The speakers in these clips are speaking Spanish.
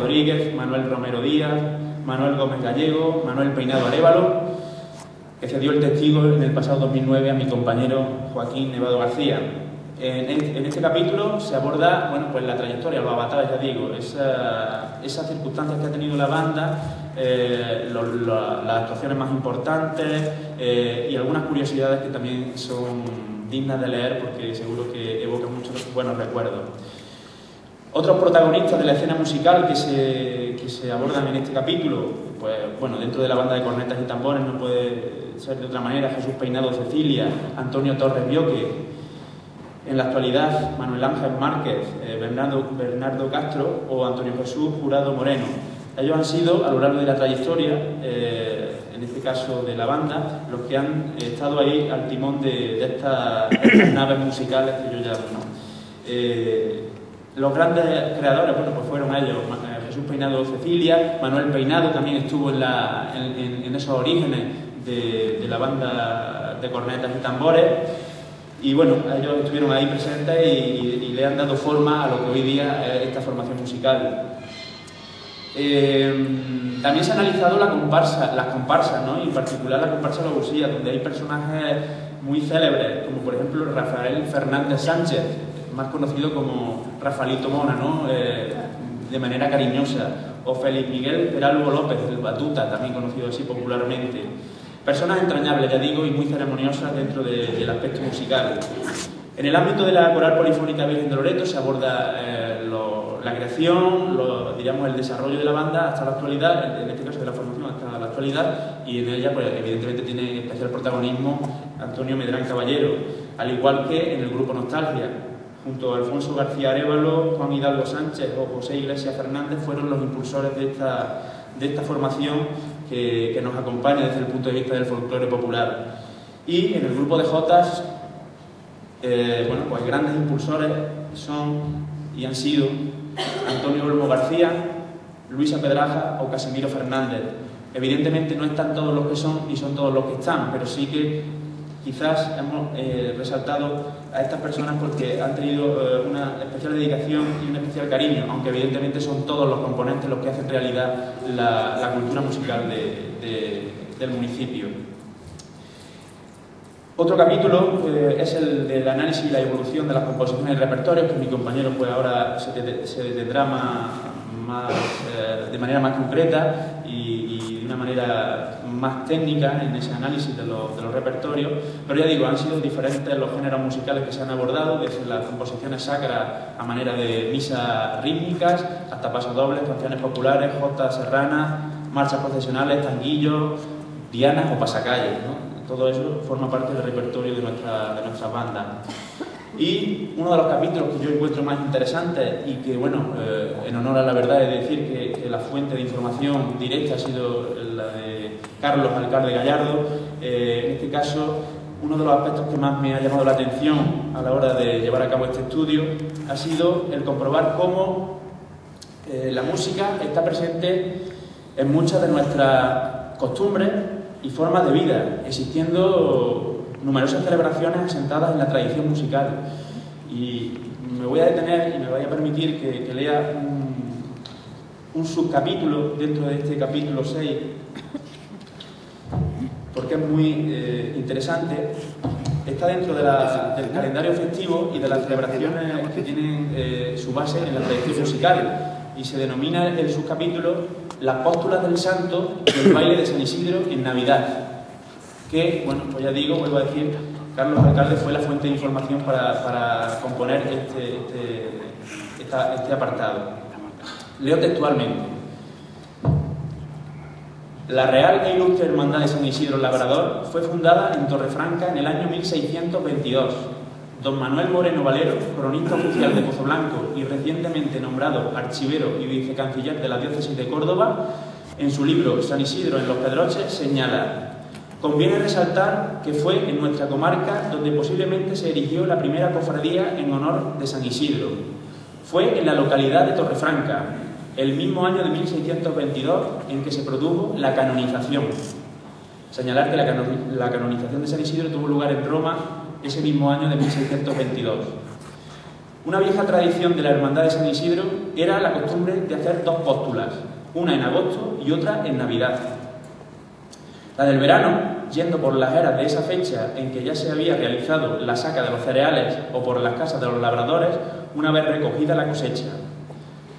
Rodríguez, Manuel Romero Díaz, Manuel Gómez Gallego, Manuel Peinado Arévalo, que se dio el testigo en el pasado 2009 a mi compañero Joaquín Nevado García. En este capítulo se aborda la trayectoria, los avatares, ya digo, esas circunstancias que ha tenido la banda, las actuaciones más importantes y algunas curiosidades que también son dignas de leer porque seguro que evocan muchos buenos recuerdos. Otros protagonistas de la escena musical que se abordan en este capítulo, dentro de la banda de cornetas y tambores no puede ser de otra manera Jesús Peinado Cecilia, Antonio Torres Bioque, en la actualidad Manuel Ángel Márquez, Bernardo Castro o Antonio Jesús Jurado Moreno. Ellos han sido, a lo largo de la trayectoria, en este caso de la banda, los que han estado ahí al timón de estas naves musicales que yo ya Los grandes creadores fueron ellos, Jesús Peinado Cecilia, Manuel Peinado también estuvo en esos orígenes de la banda de cornetas y tambores y ellos estuvieron ahí presentes y le han dado forma a lo que hoy día es esta formación musical. También se ha analizado las comparsas, ¿no? Y en particular la comparsa de la Bolsilla, donde hay personajes muy célebres, como por ejemplo Rafael Fernández Sánchez, más conocido como Rafaelito Mona, ¿no? De manera cariñosa, o Félix Miguel Peralvo López, el Batuta, también conocido así popularmente. Personas entrañables, ya digo, y muy ceremoniosas dentro del aspecto musical. En el ámbito de la coral polifónica Virgen de Loreto se aborda la creación, el desarrollo de la banda hasta la actualidad, en este caso de la formación hasta la actualidad, y en ella evidentemente tiene especial protagonismo Antonio Medrán Caballero, al igual que en el grupo Nostalgia. Junto a Alfonso García Arévalo, Juan Hidalgo Sánchez o José Iglesias Fernández fueron los impulsores de esta formación que nos acompaña desde el punto de vista del folclore popular. Y en el grupo de Jotas, grandes impulsores son y han sido Antonio Olmo García, Luisa Pedraja o Casimiro Fernández. Evidentemente no están todos los que son ni son todos los que están, pero sí que quizás hemos resaltado a estas personas porque han tenido una especial dedicación y un especial cariño, aunque evidentemente son todos los componentes los que hacen realidad la cultura musical del municipio. Otro capítulo es el del análisis y la evolución de las composiciones y repertorios, que mi compañero ahora se detendrá de manera más concreta y de una manera más técnica en ese análisis de los repertorios, pero ya digo, han sido diferentes los géneros musicales que se han abordado, desde las composiciones sacras a manera de misas rítmicas, hasta pasodobles, canciones populares, jotas serranas, marchas procesionales, tanguillos, dianas o pasacalles, ¿no? Todo eso forma parte del repertorio de nuestra banda. Y uno de los capítulos que yo encuentro más interesante y que, en honor a la verdad es decir que la fuente de información directa ha sido la de Carlos Alcalde Gallardo, en este caso uno de los aspectos que más me ha llamado la atención a la hora de llevar a cabo este estudio ha sido el comprobar cómo la música está presente en muchas de nuestras costumbres y formas de vida, existiendo numerosas celebraciones asentadas en la tradición musical. Y me voy a detener y me voy a permitir que lea un subcapítulo dentro de este capítulo 6, porque es muy interesante. Está dentro del calendario festivo y de las celebraciones que tienen su base en la tradición musical, y se denomina el subcapítulo Las Póstulas del Santo y el baile de San Isidro en Navidad. Que, vuelvo a decir, Carlos Alcalde fue la fuente de información para componer este apartado. Leo textualmente. La Real e Ilustre Hermandad de San Isidro Labrador fue fundada en Torrefranca en el año 1622. Don Manuel Moreno Valero, cronista oficial de Pozoblanco y recientemente nombrado archivero y vicecanciller de la diócesis de Córdoba, en su libro San Isidro en los Pedroches señala: conviene resaltar que fue en nuestra comarca donde posiblemente se erigió la primera cofradía en honor de San Isidro. Fue en la localidad de Torrefranca, el mismo año de 1622 en que se produjo la canonización. Señalar que la canonización de San Isidro tuvo lugar en Roma ese mismo año de 1622. Una vieja tradición de la Hermandad de San Isidro era la costumbre de hacer dos póstulas, una en agosto y otra en Navidad. La del verano, yendo por las eras de esa fecha en que ya se había realizado la saca de los cereales o por las casas de los labradores una vez recogida la cosecha.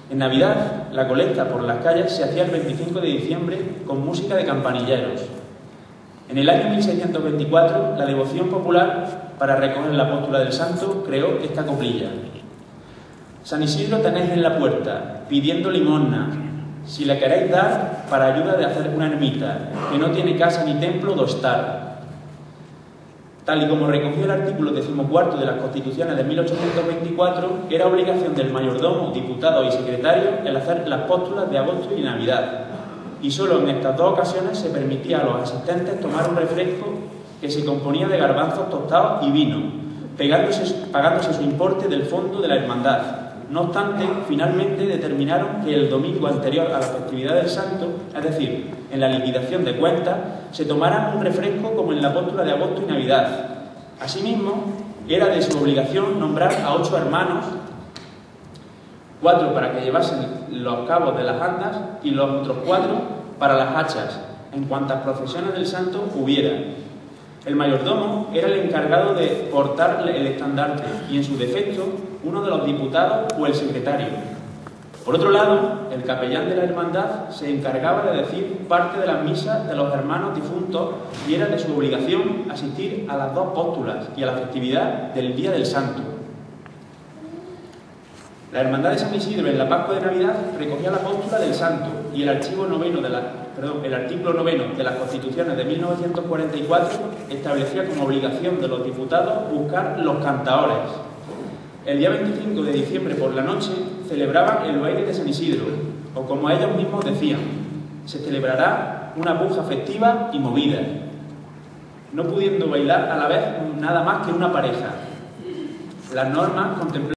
En Navidad, la colecta por las calles se hacía el 25 de diciembre con música de campanilleros. En el año 1624, la devoción popular para recoger la póstula del santo creó esta coplilla. San Isidro tenéis en la puerta, pidiendo limosna, si la queréis dar, para ayuda de hacer una ermita, que no tiene casa ni templo do estar. Tal y como recogió el artículo 14 de las Constituciones de 1824, era obligación del mayordomo, diputado y secretario el hacer las póstulas de agosto y Navidad. Y solo en estas dos ocasiones se permitía a los asistentes tomar un refresco que se componía de garbanzos tostados y vino, pagándose su importe del fondo de la hermandad. No obstante, finalmente determinaron que el domingo anterior a la festividad del santo, es decir, en la liquidación de cuentas, se tomara un refresco como en la póstula de agosto y Navidad. Asimismo, era de su obligación nombrar a 8 hermanos, 4 para que llevasen los cabos de las andas y los otros 4 para las hachas, en cuantas procesiones del santo hubiera. El mayordomo era el encargado de portar el estandarte y, en su defecto, uno de los diputados o el secretario. Por otro lado, el capellán de la hermandad se encargaba de decir parte de las misas de los hermanos difuntos y era de su obligación asistir a las dos póstulas y a la festividad del Día del Santo. La Hermandad de San Isidro en la Pascua de Navidad recogía la póstula del santo y el artículo 9 de las Constituciones de 1944 establecía como obligación de los diputados buscar los cantaores. El día 25 de diciembre por la noche celebraban el baile de San Isidro, o como ellos mismos decían, se celebrará una puja festiva y movida, no pudiendo bailar a la vez nada más que una pareja. Las normas contemplaban